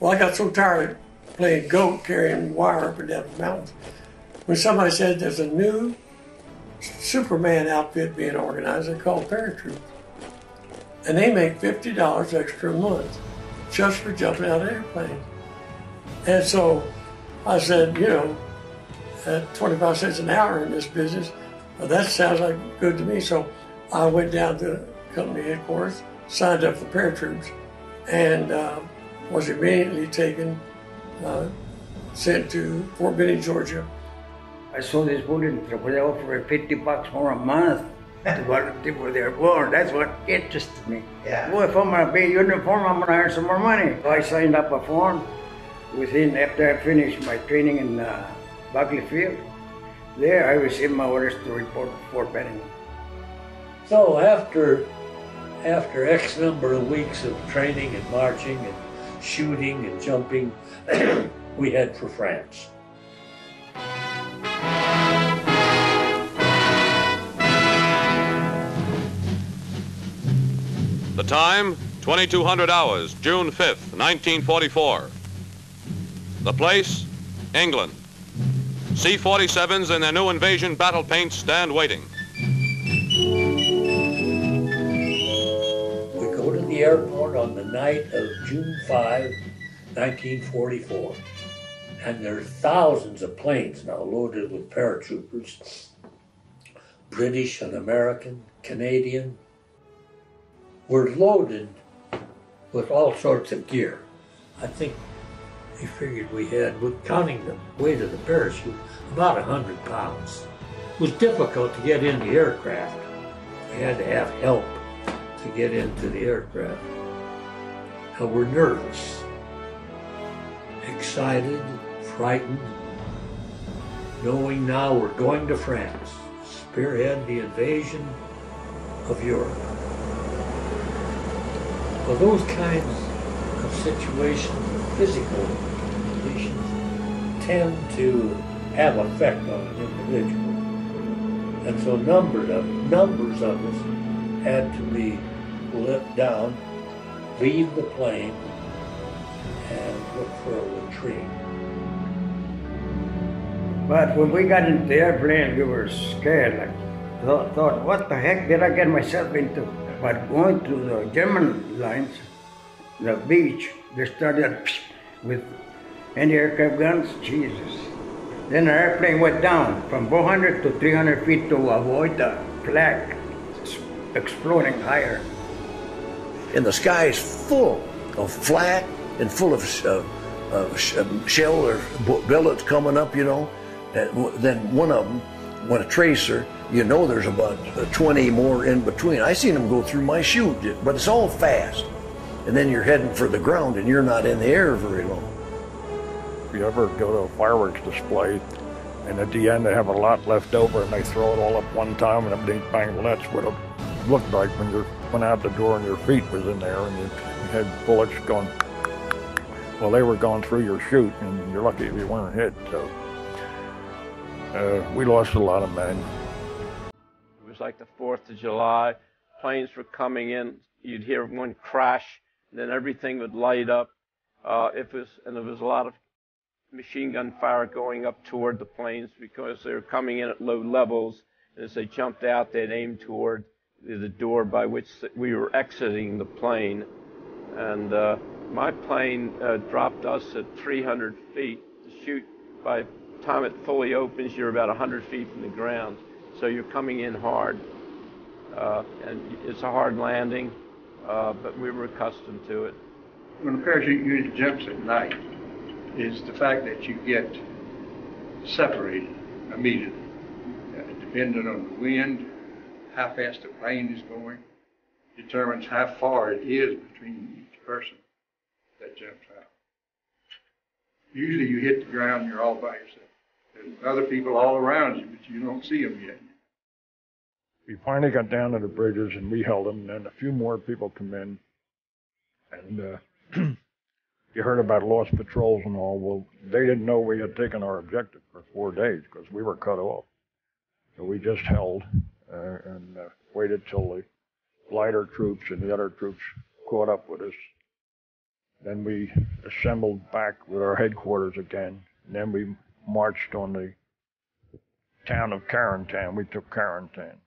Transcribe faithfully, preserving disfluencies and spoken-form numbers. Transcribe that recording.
Well, I got so tired of playing goat carrying wire up and down the mountains when somebody said there's a new Superman outfit being organized. They're called Paratroops. And they make fifty dollars extra a month just for jumping out of airplanes. And so I said, you know, at twenty-five cents an hour in this business, well, that sounds like good to me. So I went down to company headquarters, signed up for Paratroops, and uh, was immediately taken, uh, sent to Fort Benning, Georgia. I saw this bulletin that was offering fifty bucks more a month to volunteer for the airborne. That's what interested me. Yeah. Well, if I'm going to be in uniform, I'm going to earn some more money. So I signed up a form. Within, after I finished my training in uh, Buckley Field, there I received my orders to report to Fort Benning. So after, after X number of weeks of training and marching and shooting and jumping, we head for France. The time, twenty-two hundred hours, June fifth, nineteen forty-four. The place, England. C forty-sevens in their new invasion battle paints stand waiting. We go to the airport on the night of June fifth, nineteen forty-four. And there are thousands of planes now loaded with paratroopers. British and American, Canadian. We're loaded with all sorts of gear. I think they figured we had, with counting the weight of the parachute, about one hundred pounds. It was difficult to get in the aircraft. We had to have help to get into the aircraft. And we're nervous, excited, frightened, knowing now we're going to France, spearhead the invasion of Europe. Well, those kinds of situations, physical conditions, tend to have an effect on an individual. And so numbers of, numbers of us had to be let down, leave the plane, and look for a retreat. But when we got into the airplane, we were scared. Like, thought, thought, what the heck did I get myself into? But going to the German lines, the beach, they started with anti-aircraft guns, Jesus. Then our airplane went down from four hundred to three hundred feet to avoid the flak exploding higher. And the sky is full of flak and full of uh, uh, shell or billets coming up, you know. And then one of them, when a tracer, you know there's about twenty more in between. I seen them go through my chute, but it's all fast. And then you're heading for the ground and you're not in the air very long. If you ever go to a fireworks display and at the end they have a lot left over and they throw it all up one time and everything bang, well, that's what it looked like when you went out the door and your feet was in there and you had bullets going, well, they were going through your chute and you're lucky if you weren't hit. So uh, we lost a lot of men. Like the fourth of July, planes were coming in, you'd hear one crash, and then everything would light up. Uh, if it was, and there was a lot of machine gun fire going up toward the planes because they were coming in at low levels, and as they jumped out, they'd aim toward the door by which we were exiting the plane. And uh, my plane uh, dropped us at three hundred feet. The chute, by the time it fully opens, you're about one hundred feet from the ground. So you're coming in hard, uh, and it's a hard landing, uh, but we were accustomed to it. When a parachute user jumps at night, is the fact that you get separated immediately, uh, depending on the wind, how fast the plane is going, determines how far it is between each person that jumps out. Usually you hit the ground and you're all by yourself. There's other people all around you, but you don't see them yet. We finally got down to the bridges and we held them, and then a few more people come in. And uh, you heard about lost patrols and all. Well, they didn't know we had taken our objective for four days because we were cut off. So we just held uh, and uh, waited till the lighter troops and the other troops caught up with us. Then we assembled back with our headquarters again. And then we marched on the town of Carentan. We took Carentan.